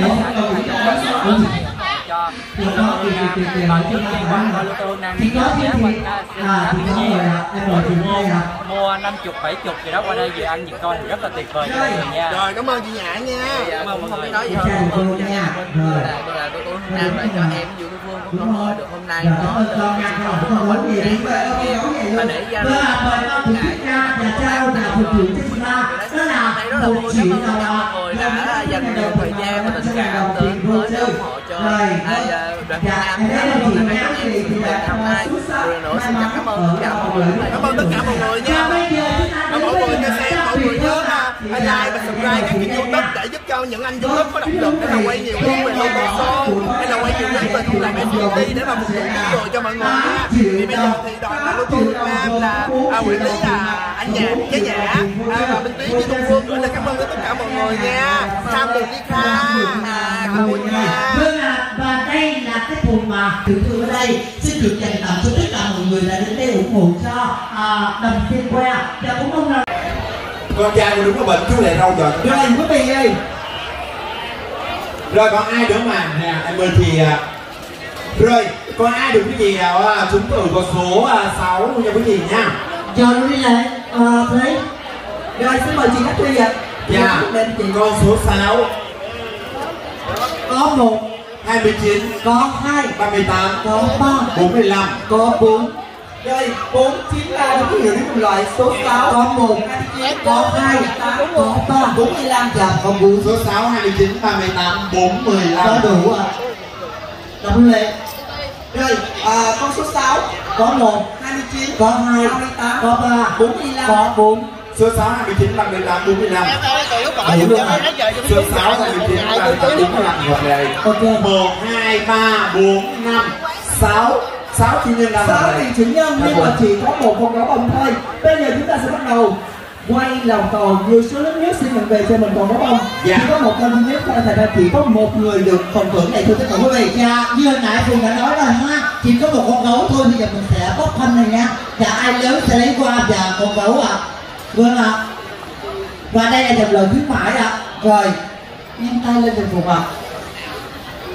mua 50-70 gì đó qua đây về ăn gì coi thì rất là tuyệt vời nha. Rồi cảm ơn chị Nhã nha. Cảm ơn mọi người. Tôi nha. Tôi là cô Nam lại cho em Vũ Phương có cơ hội được hôm nay có bánh gì mà để ra rất là vui. Cảm ơn mọi người đã dành nhiều thời gian và tình cảm tới với ủng hộ cho đoàn Nam hôm nay. Rồi nữa xin cảm ơn tất cả mọi người. Cảm ơn tất cả mọi người nha. Mọi người cho xem, mọi người nhớ like và subscribe các kênh YouTube để giúp cho những anh YouTube có động lực để là quay nhiều clip về logo hay là quay nhiều clip về không làm MTV để mà phục vụ rồi cho mọi người. Thì bây giờ thì đoàn là Loco Việt Nam là Nguyễn Lý, là anh Nhạc, cái Nhã và Minh Tiến với Thu Phương gửi lời cảm ơn đến tất cả mọi người nha. Tham đường đi và đây là cái vùng mà tiểu thư ở đây xin được dành tặng cho tất cả mọi người đã đến đây ủng hộ cho Đầm Thiên Que. Dạ cũng không nào. Con trai của đúng có bệnh chú lại rau rồi. Đưa anh có tiền đi. Rồi còn ai nữa mà nè em ơi thì rồi còn ai được cái gì nào chúng thử có số 6 cho quý vị nha. Cho nó đi này. Thế. Rồi xin mời chị Cát Tươi ạ. Dạ. Con số 6. Có 1 29, có 2 38, có 3 45, có 4. Đây, 4 chính là đúng cái hiệu của một loại số 6, có 1, có 2, có 3, 45 và có 4. Số 6, 29, 38, 45 có đủ ạ. Đúng lệ. Rồi, con số 6 có 1, 29, có 2, 38, có 3, 45, có 4. Số 6, 29, 38, 45. Số 6, 29, 38, 45. Ok, 1, 2, 3, 4, 5, 6. 6 thì nhân 5 nhưng mà chỉ có 1 con gấu bông thôi. Bây giờ chúng ta sẽ bắt đầu quay lòng tàu, nhiều số lớn nhất xin nhận về cho mình còn gấu bông. Dạ. Chỉ có 1 con duy nhất, thành ra chỉ có 1 người được phần thưởng này thôi tất cả quý vị. Dạ, như hồi nãy Phương đã nói là ha, chỉ có 1 con gấu thôi thì giờ mình sẽ bóc thanh này nha. Dạ, ai lớn sẽ lấy qua và con gấu ạ. Vâng ạ. Và đây là dòng lời khuyến mãi ạ. Rồi, nhanh tay lên dòng phục ạ.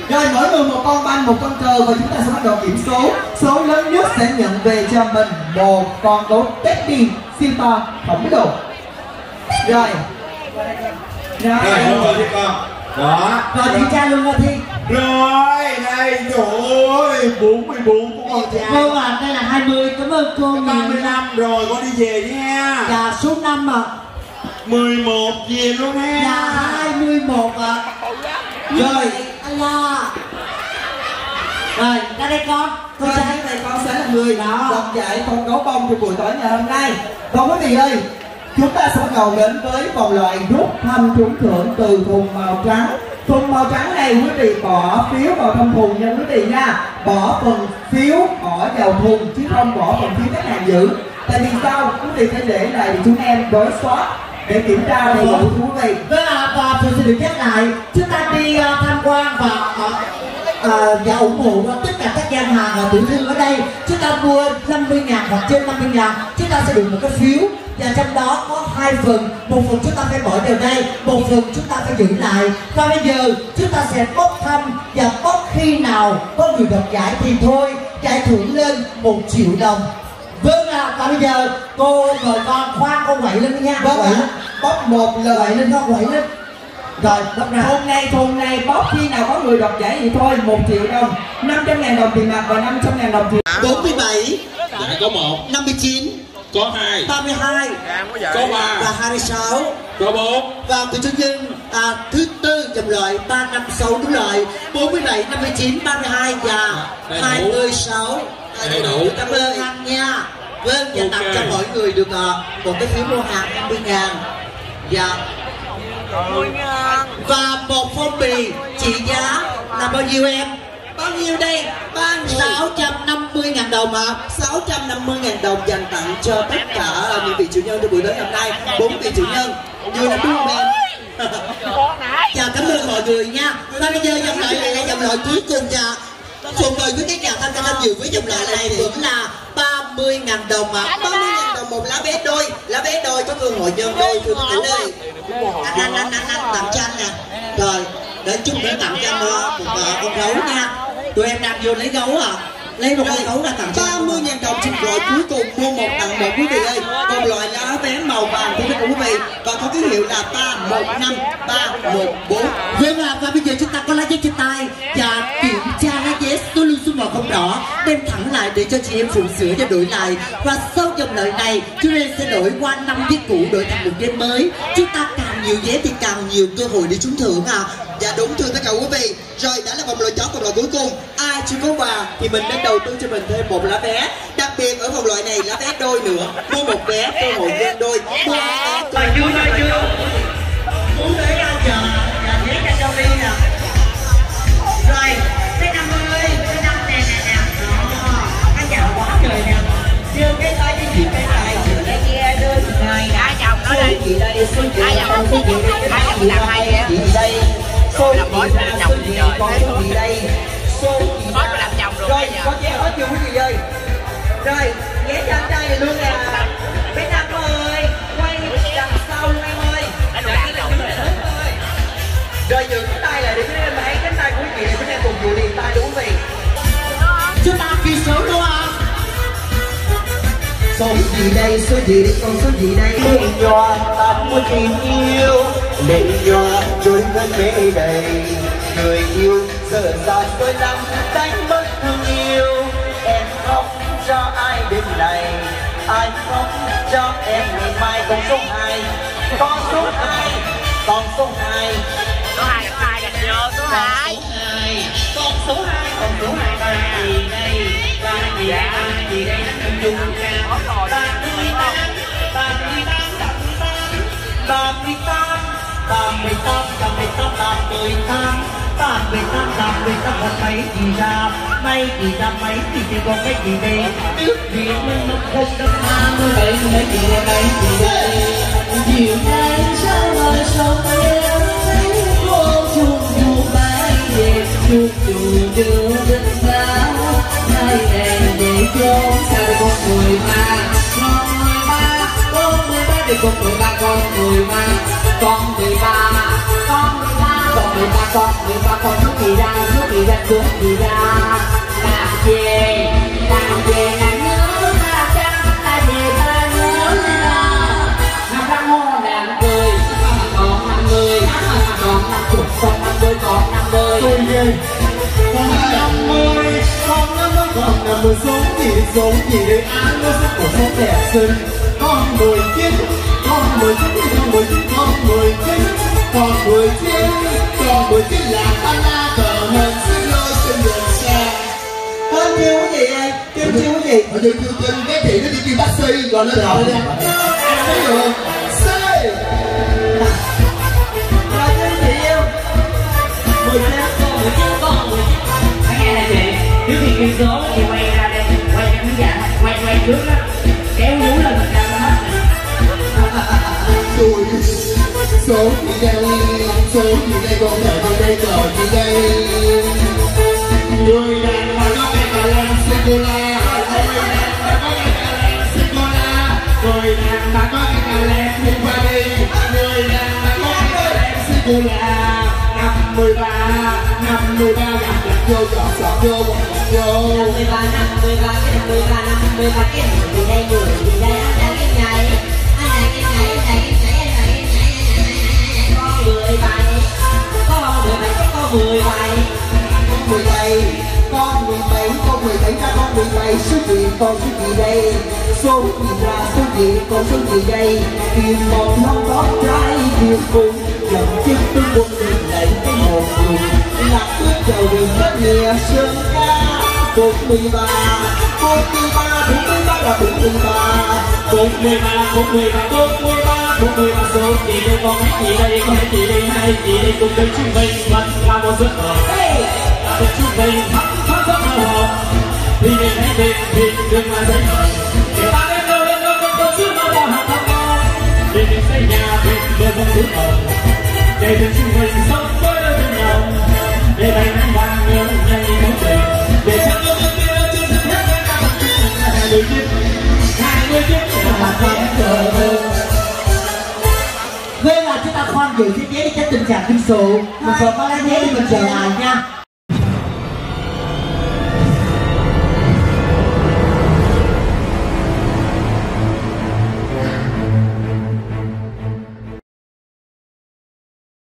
Rồi mỗi người 1 con banh, 1 con cờ và chúng ta sẽ bắt đầu kiểm số. Số lớn nhất sẽ nhận về cho mình 1 con gấu Teddy Simba khổng lồ. Rồi. Rồi con. Đó. Rồi chị cha luôn rồi Thi. Rồi đây rồi 44 của con trai. Vâng ạ, đây là 20. Cảm ơn cô. 35 rồi con đi về đi nha. Dạ số 5 ạ. 11 về luôn ha. Dạ 21 ạ. Rồi. Là... Rồi, ra đây con. Con trai này con sẽ là người đọc dạy con gấu bông trong buổi tối ngày hôm nay. Còn quý vị ơi, chúng ta sẽ bắt đầu đến với vòng loại rút thăm trúng thưởng từ thùng màu trắng. Thùng màu trắng này quý vị bỏ phiếu vào trong thùng nha quý vị nha. Bỏ phần phiếu bỏ vào thùng chứ không bỏ phần phiếu khách hàng giữ. Tại vì sao? Quý vị sẽ để lại để chúng em đối soát để kiểm tra đầy đủ thú vị. Và tôi sẽ được nhắc lại, chúng ta đi tham quan và ủng hộ tất cả các gian hàng tiểu thương ở đây. Chúng ta mua 50.000 hoặc trên 50.000, chúng ta sẽ được một cái phiếu và trong đó có 2 phần, 1 phần chúng ta phải bỏ vào đây, 1 phần chúng ta phải giữ lại. Và bây giờ chúng ta sẽ bốc thăm và bốc khi nào có người đoạt giải thì thôi, giải thưởng lên 1.000.000 đồng. Vâng ạ, và bây giờ cô mời con khoan con quậy lên nha. Bóp ạ, bóp 1 là quậy lên, con quậy lên. Rồi, bóp ra. Hôm nay bóp khi nào có người đọc giải gì thôi, 1.000.000 đồng, 500.000 đồng tiền mặt và 500.000 đồng tiền. 47. Dạ, có 1. 59. Có 2. 32. Có 3. Và 26. Có 4. Và của chương trình thứ 4 dòng loại 356 đúng loại 47, 59, 32 và 26. Đầy đủ. Cảm ơn anh nha. Vâng, và tặng cho mọi người được một cái phiếu mua hàng 50.000. Dạ. Và 1 phong bì trị giá là bao nhiêu em? Bao nhiêu đây? 650.000 đồng ạ. 650.000 đồng dành tặng cho tất cả những vị chủ nhân trong buổi tối hôm nay. 4 vị chủ nhân như là đúng không em? Chào cảm ơn mọi người nha. Và bây giờ dòng loại này là dòng loại cuối cùng chà. Cùng mời quý khách nhà tham gia tham dự với dòng loại này cũng là 30.000 đồng ạ. 30.000 đồng một lá vé đôi. Lá vé đôi có cơ hội nhân đôi. Thưa quý vị ơi, anh tặng cho anh nè. Rồi để chuẩn bị tặng cho một con gấu nha. Tụi em đang vô lấy gấu à, lấy một con gấu ra tặng 30.000 đồng trên loại cuối cùng, mua một tặng một quý vị ơi. Còn loại lá té màu vàng thưa quý vị và có ký hiệu là 315 314. Và bây giờ chúng ta có lá giấy trên tay và kiểm tra lá giấy tôi lưu số màu không rõ, đem thẳng lại để cho chị em phụ sửa cho đổi lại. Và sau dòng lợi này chúng em sẽ đổi qua 5 giấy cũ đổi thành một giấy mới. Chúng ta càng nhiều giấy thì càng nhiều cơ hội để trúng thưởng à. Dạ đúng thưa tất cả quý vị. Rồi đã là vòng loại chó, vòng loại cuối cùng. Ai chưa có quà thì mình nên đầu tư cho mình thêm một lá vé. Đặc biệt ở vòng loại này lá vé đôi nữa, mua một vé cơ hội nhân đôi. Mua vé muốn lấy ra chờ là vé cho châu đi nè. Rồi cái 50, cái 5 nè nè nè. Nó giàu quá trời nè. Chưa cái tới cái gì cái này cái kia đưa người đã chồng nó đây. Chị đây xuống chị không thấy chị làm hay vậy. Chị đây số làm bói làm chồng gì rồi, con số gì đây, số bói làm chồng rồi. Rồi có vé có chưa quý vị ơi? Rồi vé cho anh trai này luôn nè. Bé Nam ơi, quay đằng sau luôn em ơi. Rồi giữ cái tay lại để cho em thấy cái tay của quý vị này, chúng em cùng dụ liền tay đúng vị. Chúng ta kỳ số đúng không? Số gì đây, con số gì đây? Lệ nhòa tắm của tình yêu, lệ nhòa trốn thân mê đầy. Người yêu giờ dạt tôi lắm, đánh mất thương yêu. Em khóc cho ai đêm này, ai khóc cho em ngày mai. Con số 2, con số 2, con số 2. Số 2 có ai gạch vô, số 2. Con số 2, con số 2 ba gì đây, ba gì đây, ba gì đây. Chúng ta có 38 có mấy gì ra, mấy gì ra mấy thì chỉ có cái gì đây. Ước gì mình nó không được tha mưa đây, mấy gì đây mấy gì đây. Dịu dàng sao mà sao em thấy vô chung dù mãi về chung dù đưa đến xa hai ngày để cho. Con 13 lúc thì ra xuống thì ra làm về nàng nhớ ta trăng ta về ta nhớ là nàng đang hôn nàng cười còn 50 còn 50 còn 50 còn 50 còn 50 sống thì để ăn nó sẽ có số đẹp xinh con 19 con 19 con 19 con 19 con 19 buổi tiết là ta la cờ mình xin lỗi trên đường xe. Con thiếu gì em? Thiếu thiếu gì? Ở đây kêu tên cái thì nó đi kêu taxi rồi nó đòi lên. Thấy rồi. Xe. Rồi thiếu gì em? 18 con, 19 con, 19 con. Anh nghe này chị, thiếu thì kêu số thì quay ra đây, quay ra hướng dẫn, quay trước đó, kéo nhú lên mình ra hết. Rồi. Số thì đây, số thì đây con thở con đây cờ thì đây. Người đàn bà có cái cà lên Sikola, người đàn bà có cái cà lên Sikola, người đàn bà có cái cà lên Sipari, người đàn bà có cái cà lên Sikola. 53 gặp đặt vô chọn vô đặt vô. 53 cái 53 cái thì đây người thì đây anh cái ngày con 17 con số gì đây, số gì ra số gì con số gì đây. Tìm một không có trái điều cùng lần chiếc tướng quân tìm lại cái một cùng là bước đầu đường rất nhẹ sương ca. Cột 13 là 43 cột 13 số gì đây con chị đây hai chị đây cùng đến chúng mình vẫn qua một giấc mơ cùng chúng mình thoát giấc mơ. Vì mình hãy đừng mà dành hơn. Để ta đến đâu chứ mà bỏ hạt thăm con. Để mình xây nhà bên không xuống ở. Để mình chung mình sống với đôi bên nhau. Để tay nắng vàng nhớ nhanh đi bóng trời. Để chẳng có những cái đôi chân thật hết. Hai người kiếp là hạt thăm thờ hơn. Thế là chúng ta khoan người thiết kế chắc tình trạng kinh sự. Một phần có lát nhé, mình trở lại nha.